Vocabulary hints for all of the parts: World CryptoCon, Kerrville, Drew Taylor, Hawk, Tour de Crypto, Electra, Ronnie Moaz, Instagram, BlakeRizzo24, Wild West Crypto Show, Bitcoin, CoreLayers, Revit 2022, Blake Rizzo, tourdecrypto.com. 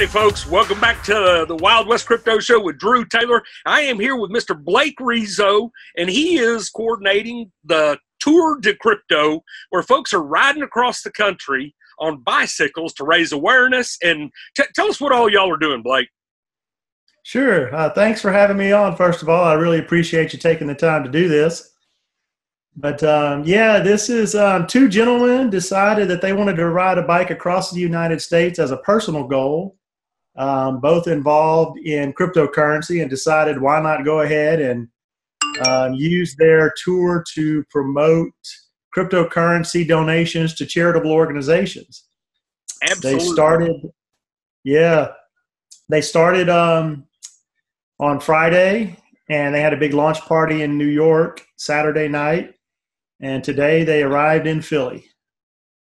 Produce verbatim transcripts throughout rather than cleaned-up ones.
Howdy, folks. Welcome back to the Wild West Crypto Show with Drew Taylor. I am here with Mister Blake Rizzo, and he is coordinating the Tour de Crypto, where folks are riding across the country on bicycles to raise awareness. And t tell us what all y'all are doing, Blake. Sure. Uh, thanks for having me on, first of all. I really appreciate you taking the time to do this. But, um, yeah, this is um, two gentlemen decided that they wanted to ride a bike across the United States as a personal goal, um, both involved in cryptocurrency, and decided why not go ahead and um, use their tour to promote cryptocurrency donations to charitable organizations. Absolutely. They started, yeah, they started um, on Friday, and they had a big launch party in New York Saturday night, and today they arrived in Philly.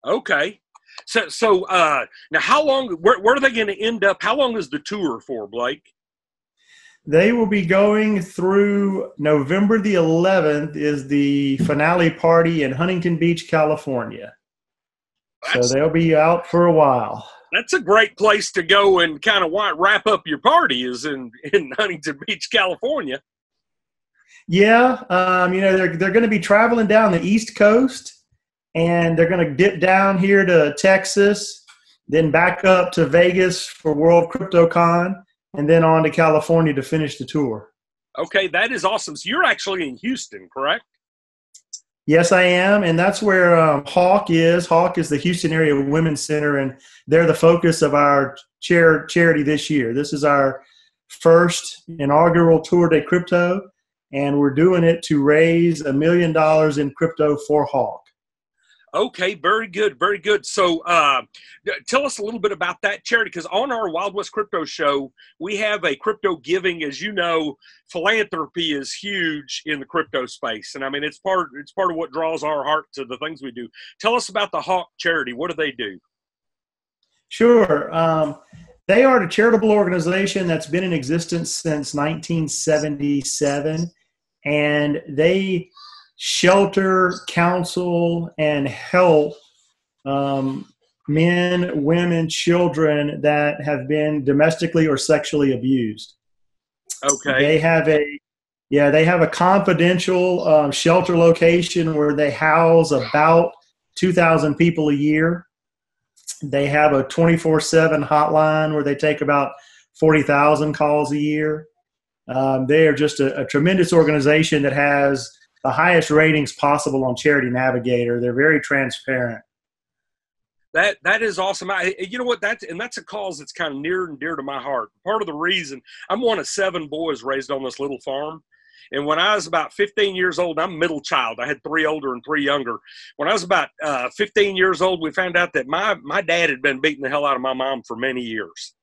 Okay. So, so uh, now how long, where, where are they going to end up? How long is the tour for, Blake? They will be going through November the eleventh is the finale party in Huntington Beach, California. That's, so they'll be out for a while. That's a great place to go and kind of wrap up your party is in, in Huntington Beach, California. Yeah, um, you know, they're, they're going to be traveling down the East Coast, and they're going to dip down here to Texas, then back up to Vegas for World CryptoCon, and then on to California to finish the tour. Okay, that is awesome. So you're actually in Houston, correct? Yes, I am, and that's where um, Hawk is. Hawk is the Houston Area Women's Center, and they're the focus of our char charity this year. This is our first inaugural Tour de Crypto, and we're doing it to raise a million dollars in crypto for Hawk. Okay, very good, very good. So uh, tell us a little bit about that charity, because on our Wild West Crypto Show, we have a crypto giving. As you know, philanthropy is huge in the crypto space, and I mean, it's part, it's part of what draws our heart to the things we do. Tell us about the Hawk charity. What do they do? Sure. Um, they are a charitable organization that's been in existence since nineteen seventy-seven. And they shelter, counsel, and help um, men, women, children that have been domestically or sexually abused. Okay. They have a, yeah, they have a confidential um, shelter location where they house about two thousand people a year. They have a twenty-four seven hotline where they take about forty thousand calls a year. Um, they are just a, a tremendous organization that has the highest ratings possible on Charity Navigator. They're very transparent. That, that is awesome. I, you know what, that's, and that's a cause that's kind of near and dear to my heart. Part of the reason, I'm one of seven boys raised on this little farm. And when I was about fifteen years old, I'm middle child. I had three older and three younger. When I was about uh, fifteen years old, we found out that my, my dad had been beating the hell out of my mom for many years.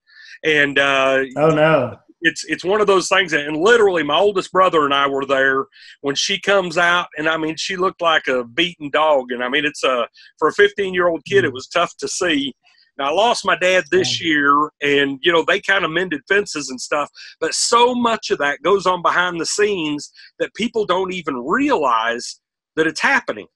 And uh, oh, no. It's, it's one of those things that, and literally my oldest brother and I were there when she comes out, and I mean, she looked like a beaten dog. And I mean, it's a, for a fifteen year old kid, it was tough to see. Now, I lost my dad this year, and, you know, they kind of mended fences and stuff, but so much of that goes on behind the scenes that people don't even realize that it's happening,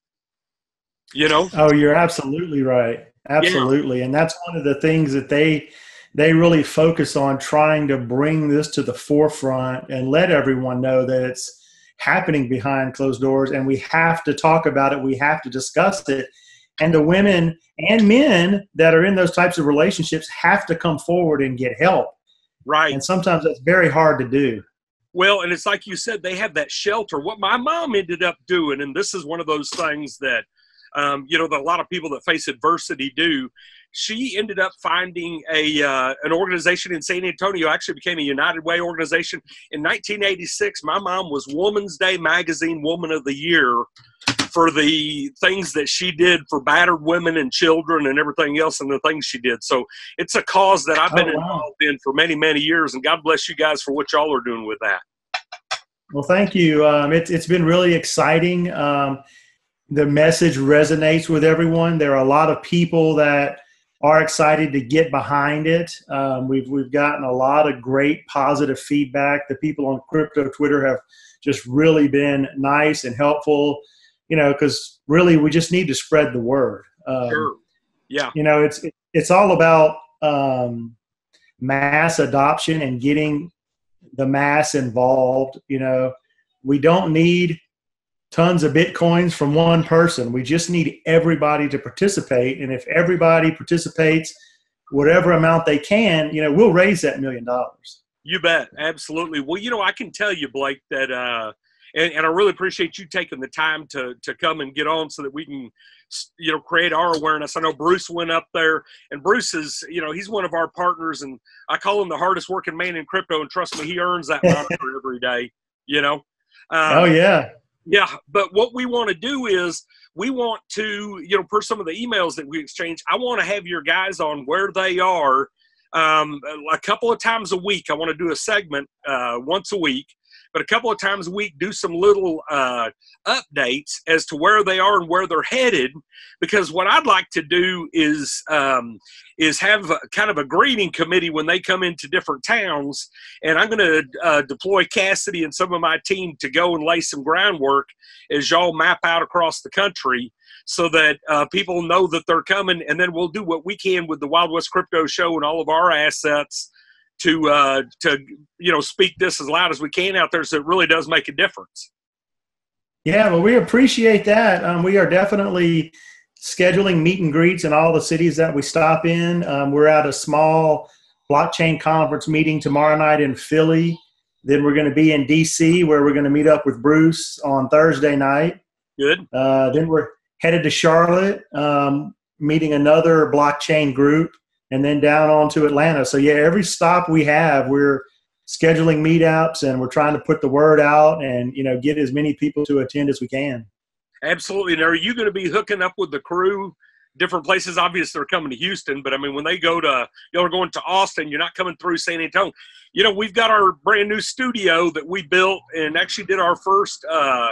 you know? Oh, you're absolutely right. Absolutely. Yeah. And that's one of the things that they, they really focus on, trying to bring this to the forefront and let everyone know that it's happening behind closed doors, and we have to talk about it. We have to discuss it. And the women and men that are in those types of relationships have to come forward and get help. Right. And sometimes that's very hard to do. Well, and it's like you said, they have that shelter. What my mom ended up doing, and this is one of those things that, um, you know, that a lot of people that face adversity do, she ended up finding a, uh, an organization in San Antonio, actually became a United Way organization. In nineteen eighty-six, my mom was Woman's Day Magazine Woman of the Year for the things that she did for battered women and children and everything else and the things she did. So it's a cause that I've been oh, wow. involved in for many, many years, and God bless you guys for what y'all are doing with that. Well, thank you. Um, it, it's been really exciting. Um, the message resonates with everyone. There are a lot of people that are excited to get behind it. Um, we've, we've gotten a lot of great positive feedback. The people on crypto Twitter have just really been nice and helpful, you know, because really we just need to spread the word. Um, sure. Yeah. You know, it's, it, it's all about um, mass adoption and getting the mass involved. You know, we don't need tons of Bitcoins from one person. We just need everybody to participate. And if everybody participates, whatever amount they can, you know, we'll raise that million dollars. You bet. Absolutely. Well, you know, I can tell you, Blake, that, uh, and, and I really appreciate you taking the time to, to come and get on so that we can, you know, create our awareness. I know Bruce went up there, and Bruce is, you know, he's one of our partners, and I call him the hardest working man in crypto. And trust me, he earns that monitor every day, you know? Um, oh yeah. Yeah. But what we want to do is we want to, you know, per some of the emails that we exchange, I want to have your guys on where they are. Um, a couple of times a week, I want to do a segment uh, once a week, but a couple of times a week, do some little uh, updates as to where they are and where they're headed. Because what I'd like to do is um, is have a, kind of a greeting committee when they come into different towns. And I'm going to uh, deploy Cassidy and some of my team to go and lay some groundwork as y'all map out across the country, so that uh, people know that they're coming. And then we'll do what we can with the Wild West Crypto Show and all of our assets to, uh, to you know, speak this as loud as we can out there, so it really does make a difference. Yeah, well, we appreciate that. Um, we are definitely scheduling meet and greets in all the cities that we stop in. Um, we're at a small blockchain conference meeting tomorrow night in Philly. Then we're going to be in D C, where we're going to meet up with Bruce on Thursday night. Good. Uh, then we're headed to Charlotte, um, meeting another blockchain group, and then down on to Atlanta. So yeah, every stop we have, we're scheduling meetups, and we're trying to put the word out and, you know, get as many people to attend as we can. Absolutely. And are you going to be hooking up with the crew, different places? Obviously, they're coming to Houston, but I mean, when they go to, you know, they're going to Austin, you're not coming through San Antonio. You know, we've got our brand new studio that we built, and actually did our first, uh,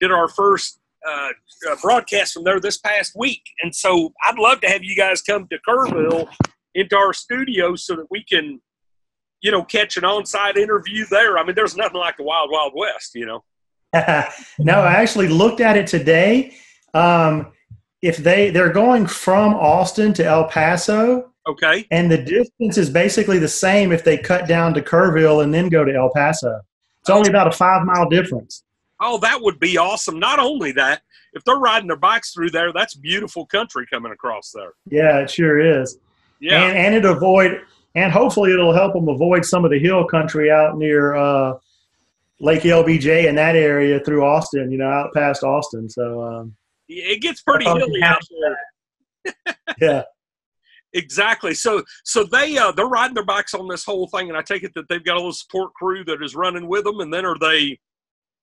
did our first, Uh, uh, broadcast from there this past week. And so I'd love to have you guys come to Kerrville into our studio so that we can, you know, catch an on-site interview there. I mean, there's nothing like the Wild Wild West, you know. No, I actually looked at it today. Um, if they, they're going from Austin to El Paso. Okay. And the distance is basically the same if they cut down to Kerrville and then go to El Paso. It's only about a five-mile difference. Oh, that would be awesome. Not only that, if they're riding their bikes through there, that's beautiful country coming across there. Yeah, it sure is. Yeah. And, and it'll avoid, and hopefully it'll help them avoid some of the hill country out near uh, Lake L B J and that area through Austin, you know, out past Austin. So um, it gets pretty hilly out there. Yeah. Exactly. So, so they uh, they're riding their bikes on this whole thing, and I take it that they've got a little support crew that is running with them, and then are they?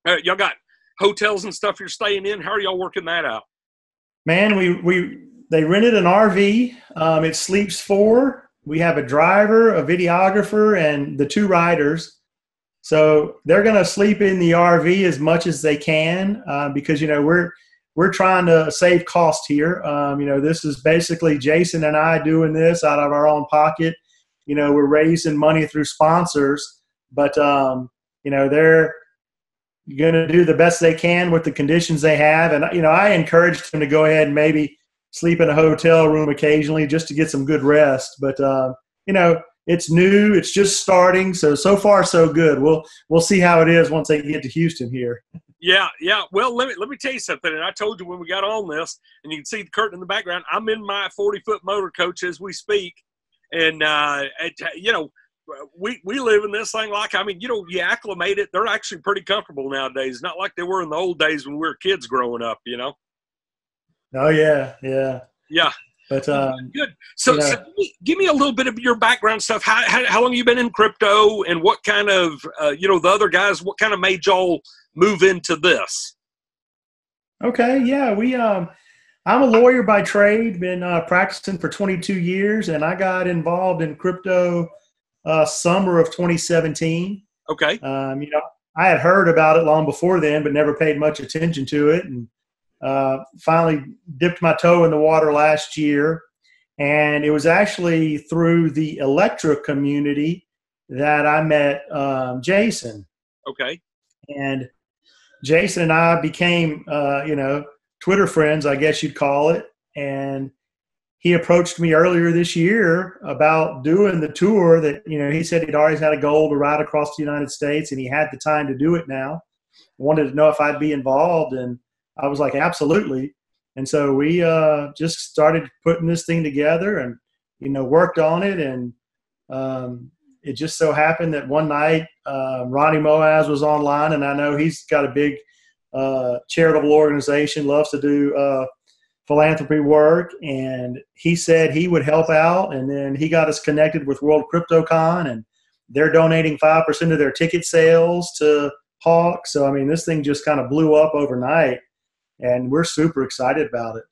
Uh, y'all got hotels and stuff you're staying in? How are y'all working that out? Man, we, we they rented an R V. Um, it sleeps four. We have a driver, a videographer, and the two riders. So they're going to sleep in the R V as much as they can uh, because, you know, we're we're trying to save cost here. Um, you know, this is basically Jason and I doing this out of our own pocket. You know, we're raising money through sponsors, but, um, you know, they're – going to do the best they can with the conditions they have. And, you know, I encouraged them to go ahead and maybe sleep in a hotel room occasionally just to get some good rest. But, uh, you know, it's new. It's just starting. So, so far, so good. We'll we'll see how it is once they get to Houston here. Yeah, yeah. Well, let me, let me tell you something. And I told you when we got on this, and you can see the curtain in the background, I'm in my forty-foot motor coach as we speak. And, uh, it, you know, We we live in this thing like, I mean, you know, you acclimate it. They're actually pretty comfortable nowadays, not like they were in the old days when we were kids growing up, you know? Oh, yeah, yeah. Yeah. But um, good. So, you know, so give, me, give me a little bit of your background stuff. How how, how long have you been in crypto, and what kind of, uh, you know, the other guys, what kind of made y'all move into this? Okay, yeah. we um, I'm a lawyer by trade, been uh, practicing for twenty-two years, and I got involved in crypto Uh, summer of twenty seventeen. Okay. Um, you know, I had heard about it long before then, but never paid much attention to it. And uh, finally dipped my toe in the water last year. And it was actually through the Electra community that I met um, Jason. Okay. And Jason and I became, uh, you know, Twitter friends, I guess you'd call it. And he approached me earlier this year about doing the tour that, you know, he said he'd always had a goal to ride across the United States and he had the time to do it now. Wanted to know if I'd be involved. And I was like, absolutely. And so we uh, just started putting this thing together and, you know, worked on it. And um, it just so happened that one night uh, Ronnie Moaz was online, and I know he's got a big uh, charitable organization, loves to do uh, philanthropy work, and he said he would help out, and then he got us connected with World CryptoCon, and they're donating five percent of their ticket sales to Hawk. So, I mean, this thing just kind of blew up overnight, and we're super excited about it.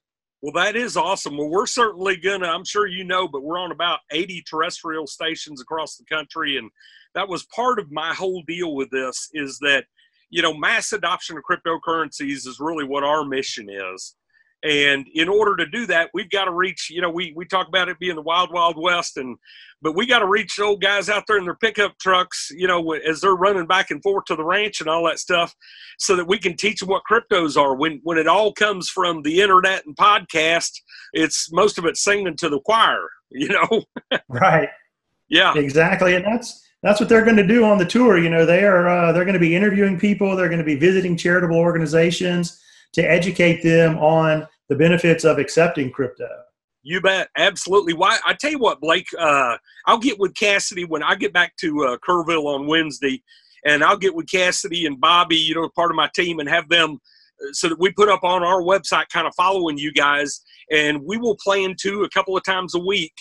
Well, that is awesome. Well, we're certainly going to, I'm sure you know, but we're on about eighty terrestrial stations across the country, and that was part of my whole deal with this is that, you know, mass adoption of cryptocurrencies is really what our mission is. And in order to do that, we've got to reach, you know, we, we talk about it being the wild, wild west, and but we got to reach old guys out there in their pickup trucks, you know, as they're running back and forth to the ranch and all that stuff, so that we can teach them what cryptos are. When when it all comes from the internet and podcast, it's most of it singing to the choir, you know. Right. Yeah. Exactly, and that's that's what they're going to do on the tour. You know, they are uh, they're going to be interviewing people, they're going to be visiting charitable organizations to educate them on the benefits of accepting crypto. You bet. Absolutely. Why? I tell you what, Blake, uh, I'll get with Cassidy when I get back to uh, Kerrville on Wednesday, and I'll get with Cassidy and Bobby, you know, part of my team, and have them so that we put up on our website kind of following you guys, and we will plan to a couple of times a week,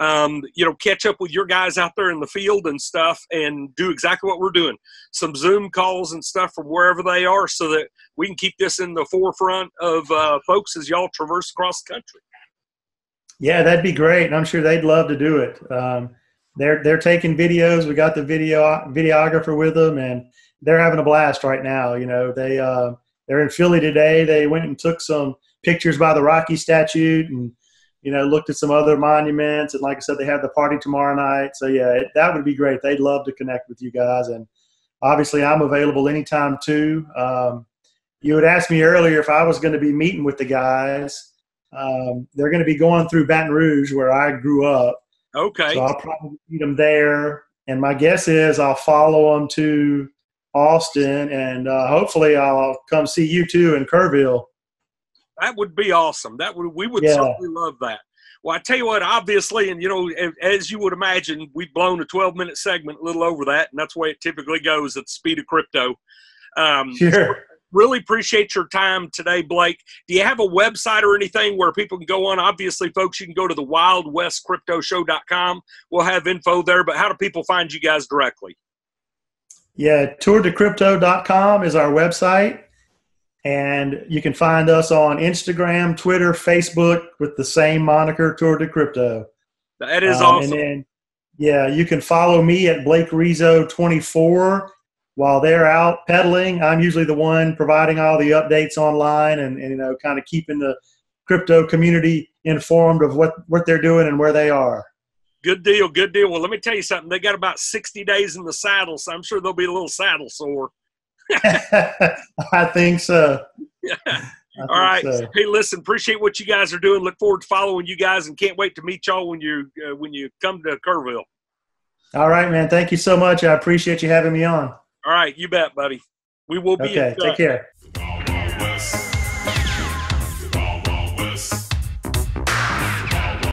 um, you know, catch up with your guys out there in the field and stuff and do exactly what we're doing. Some Zoom calls and stuff from wherever they are so that we can keep this in the forefront of uh, folks as y'all traverse across the country. Yeah, that'd be great. And I'm sure they'd love to do it. Um, they're, they're taking videos. We got the video videographer with them, and they're having a blast right now. You know, they, uh, they're in Philly today. They went and took some pictures by the Rocky statue and, you know, looked at some other monuments, and like I said, they have the party tomorrow night. So yeah, it, that would be great. They'd love to connect with you guys, and obviously I'm available anytime too. Um, you had asked me earlier if I was going to be meeting with the guys. Um, they're going to be going through Baton Rouge, where I grew up. Okay. So I'll probably meet them there, and my guess is I'll follow them to Austin, and uh, hopefully I'll come see you too in Kerrville. That would be awesome. That would, we would yeah. certainly love that. Well, I tell you what, obviously, and you know, as you would imagine, we've blown a twelve minute segment, a little over that, and that's the way it typically goes at the speed of crypto. Um, sure. So really appreciate your time today, Blake. Do you have a website or anything where people can go on? Obviously, folks, you can go to the wild west crypto show dot com. We'll have info there, but how do people find you guys directly? Yeah, tour de crypto dot com is our website. And you can find us on Instagram, Twitter, Facebook with the same moniker, Tour de Crypto. That is um, awesome. And then, yeah, you can follow me at Blake Rizzo twenty-four. While they're out pedaling, I'm usually the one providing all the updates online and, and you know, kind of keeping the crypto community informed of what, what they're doing and where they are. Good deal, good deal. Well, let me tell you something. They got about sixty days in the saddle, so I'm sure they'll be a little saddle sore. I think so. Yeah. I All right. So. Hey, listen, appreciate what you guys are doing. Look forward to following you guys, and can't wait to meet y'all when you uh, when you come to Kerrville. All right, man. Thank you so much. I appreciate you having me on. All right. You bet, buddy. We will be. Okay. Take care.